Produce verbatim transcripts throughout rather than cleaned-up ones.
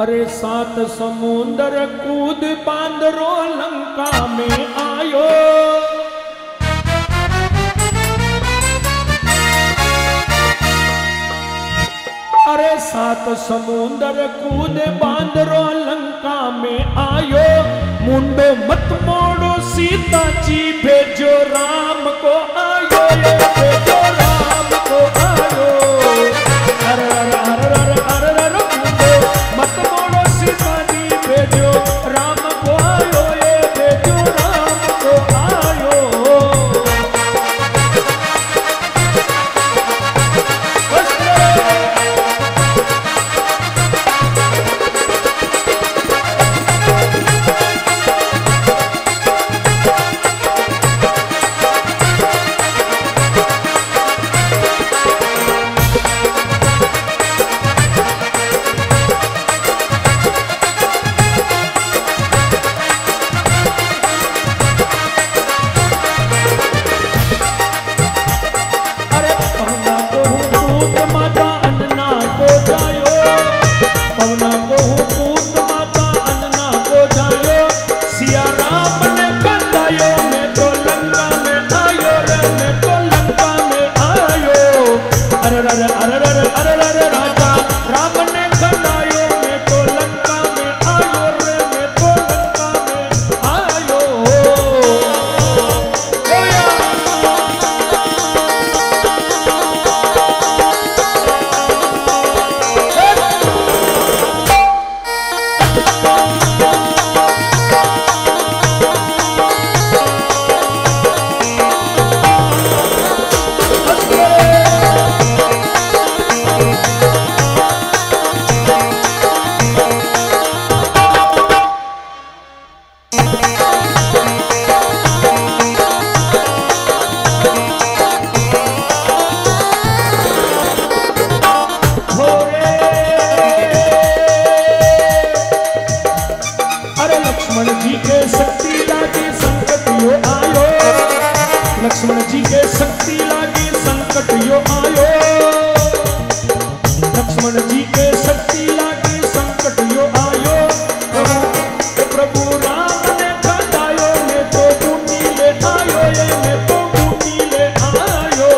अरे सात समुंदर कूद बांदरो लंका में आयो, अरे सात समुंदर कूद बांदरो लंका में आयो। मुंडो मत मोड़ो सीता जी भेजो राम को आयो, भेजो राम को आयो। अरे लक्ष्मण जी के शक्ति लागी संकट यो आयो, लक्ष्मण जी के शक्ति लागी संकट यो आयो। प्रभु राम ने खदायो ने तो बूटी ले आयो, ये ने तो बूटी ले आयो।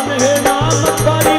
राम है नाम पर।